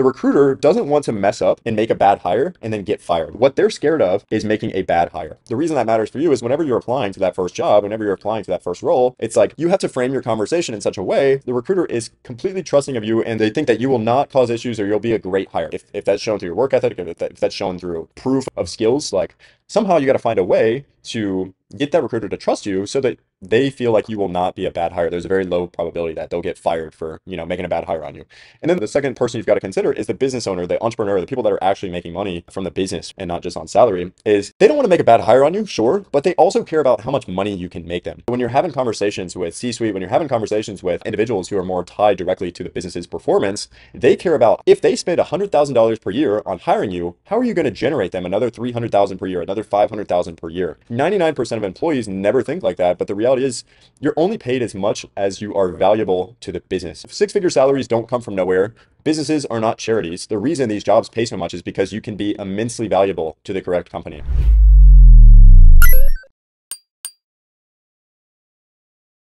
The recruiter doesn't want to mess up and make a bad hire and then get fired. What they're scared of is making a bad hire. The reason that matters for you is whenever you're applying to that first job, whenever you're applying to that first role, it's like you have to frame your conversation in such a way the recruiter is completely trusting of you and they think that you will not cause issues or you'll be a great hire. If that's shown through your work ethic, if that's shown through proof of skills, like somehow you got to find a way to get that recruiter to trust you so that they feel like you will not be a bad hire. There's a very low probability that they'll get fired for, you know, making a bad hire on you. And then the second person you've got to consider is the business owner, the entrepreneur, the people that are actually making money from the business and not just on salary. Is they don't want to make a bad hire on you, sure, but they also care about how much money you can make them. When you're having conversations with C-suite, when you're having conversations with individuals who are more tied directly to the business's performance, they care about if they spend $100,000 per year on hiring you, how are you going to generate them another $300,000 per year, another $500,000 per year? 99% of employees never think like that, but the reality is you're only paid as much as you are valuable to the business. Six-figure salaries don't come from nowhere. Businesses are not charities. The reason these jobs pay so much is because you can be immensely valuable to the correct company.